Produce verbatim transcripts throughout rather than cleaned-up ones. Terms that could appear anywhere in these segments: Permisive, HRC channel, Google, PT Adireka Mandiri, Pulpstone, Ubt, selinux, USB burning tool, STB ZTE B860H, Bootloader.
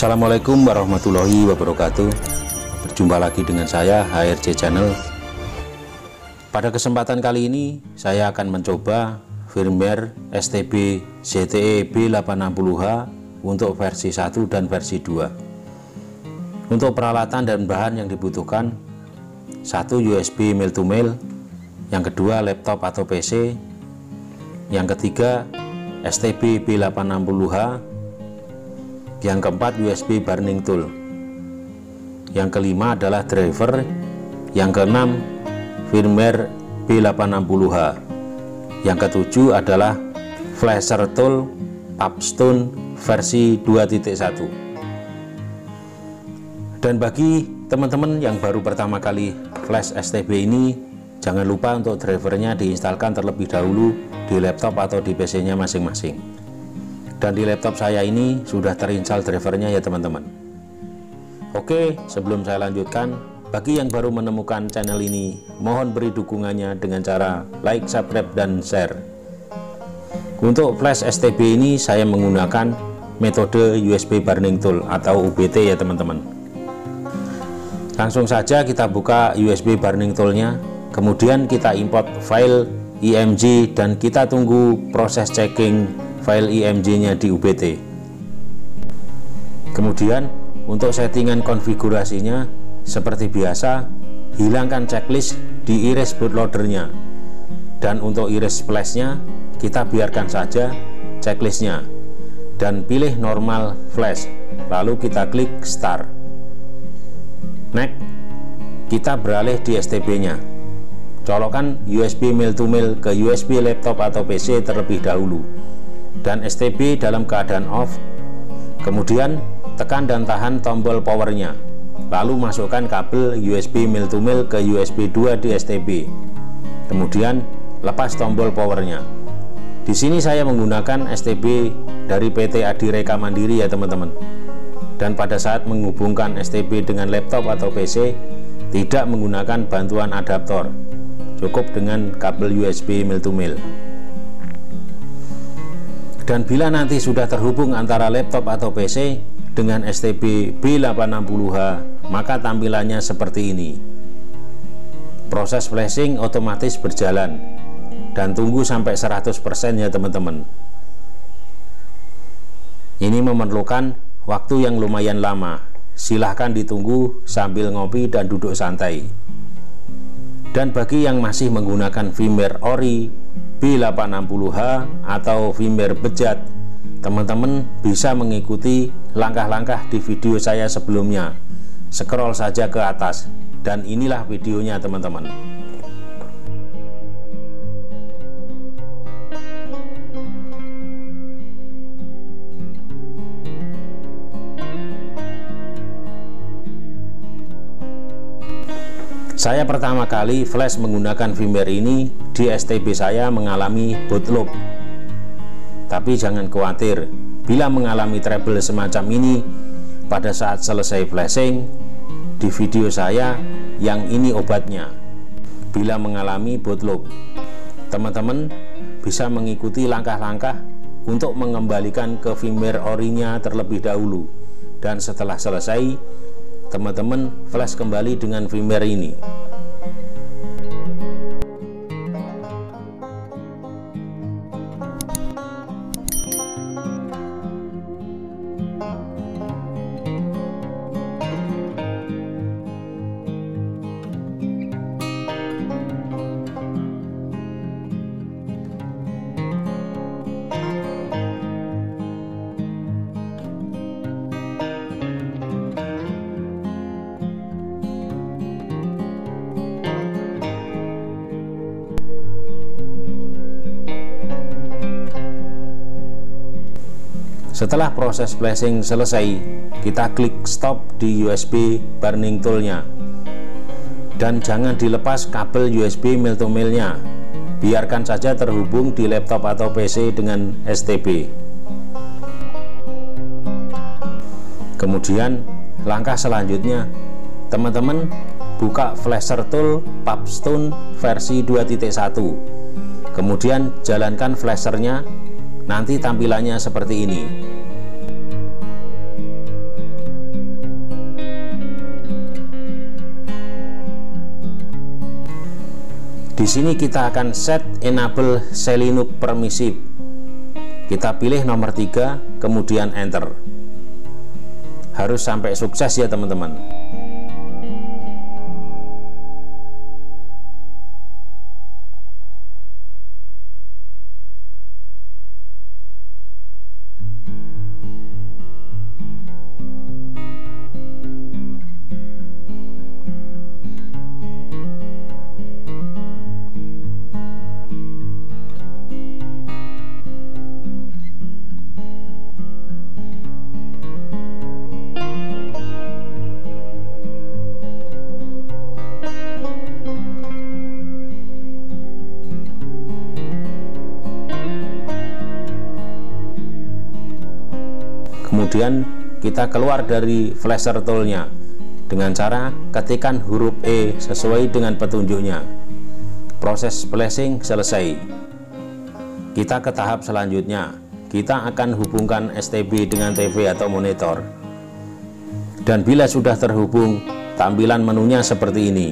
Assalamualaikum warahmatullahi wabarakatuh. Berjumpa lagi dengan saya H R C channel. Pada kesempatan kali ini saya akan mencoba firmware S T B Z T E B delapan enam nol H untuk versi satu dan versi dua. Untuk peralatan dan bahan yang dibutuhkan, satu U S B mail to mail, yang kedua laptop atau P C, yang ketiga S T B B delapan enam nol H, yang keempat U S B burning tool, yang kelima adalah driver, yang keenam firmware B delapan enam nol H, yang ketujuh adalah flasher tool Pulpstone versi dua titik satu. Dan bagi teman-teman yang baru pertama kali flash S T B ini, jangan lupa untuk drivernya diinstalkan terlebih dahulu di laptop atau di P C nya masing-masing. Dan di laptop saya ini sudah terinstall drivernya ya teman-teman. Oke, sebelum saya lanjutkan, bagi yang baru menemukan channel ini, mohon beri dukungannya dengan cara like, subscribe, dan share. Untuk flash S T B ini saya menggunakan metode U S B burning tool atau U B T ya teman-teman. Langsung saja kita buka U S B burning toolnya, kemudian kita import file I M G dan kita tunggu proses checking file I M G nya di U B T. Kemudian untuk settingan konfigurasinya, seperti biasa hilangkan checklist di iris bootloader nya, dan untuk iris flash nya kita biarkan saja checklist nya dan pilih normal flash, lalu kita klik start. Next, kita beralih di S T B nya, colokkan U S B mail to mail ke U S B laptop atau P C terlebih dahulu, dan S T B dalam keadaan off. Kemudian tekan dan tahan tombol powernya, lalu masukkan kabel U S B mail to mail ke U S B dua di S T B, kemudian lepas tombol powernya. Di sini saya menggunakan S T B dari P T Adireka Mandiri ya teman-teman. Dan pada saat menghubungkan S T B dengan laptop atau P C, tidak menggunakan bantuan adaptor, cukup dengan kabel U S B mail to mail. Dan bila nanti sudah terhubung antara laptop atau P C dengan S T B B delapan enam nol H, maka tampilannya seperti ini. Proses flashing otomatis berjalan, dan tunggu sampai seratus persen ya teman-teman. Ini memerlukan waktu yang lumayan lama. Silahkan ditunggu sambil ngopi dan duduk santai. Dan bagi yang masih menggunakan firmware ori B delapan enam nol H atau firmware bejat, teman-teman bisa mengikuti langkah-langkah di video saya sebelumnya. Scroll saja ke atas, dan inilah videonya teman-teman. Saya pertama kali flash menggunakan firmware ini, di S T B saya mengalami boot loop. Tapi jangan khawatir, bila mengalami trouble semacam ini, pada saat selesai flashing, di video saya yang ini obatnya. Bila mengalami boot loop, teman-teman bisa mengikuti langkah-langkah untuk mengembalikan ke firmware orinya terlebih dahulu. Dan setelah selesai, teman-teman flash kembali dengan firmware ini. Setelah proses flashing selesai, kita klik stop di U S B burning toolnya, dan jangan dilepas kabel U S B mail to mailnya, biarkan saja terhubung di laptop atau P C dengan S T B. Kemudian langkah selanjutnya, teman-teman buka flasher tool Pulpstone versi dua titik satu, kemudian jalankan flashernya. Nanti tampilannya seperti ini. Di sini kita akan set enable selinux permissive. Kita pilih nomor tiga, kemudian enter. Harus sampai sukses ya teman-teman. Kemudian kita keluar dari flasher toolnya dengan cara ketikan huruf E sesuai dengan petunjuknya. Proses flashing selesai. Kita ke tahap selanjutnya. Kita akan hubungkan S T B dengan T V atau monitor. Dan bila sudah terhubung, tampilan menunya seperti ini.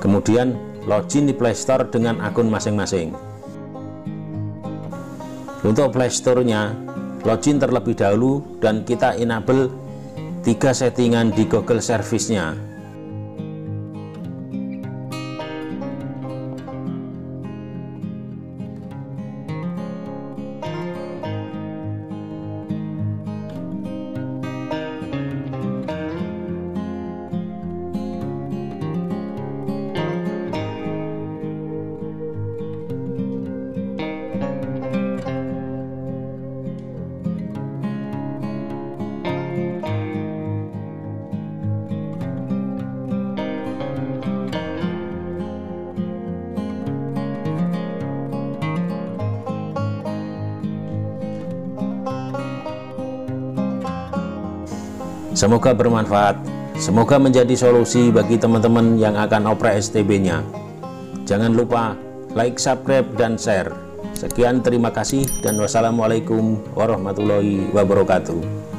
Kemudian login di Play Store dengan akun masing-masing. Untuk Play Store-nya, login terlebih dahulu dan kita enable tiga settingan di Google Service-nya. Semoga bermanfaat, semoga menjadi solusi bagi teman-teman yang akan oprek S T B-nya. Jangan lupa like, subscribe, dan share. Sekian, terima kasih, dan wassalamualaikum warahmatullahi wabarakatuh.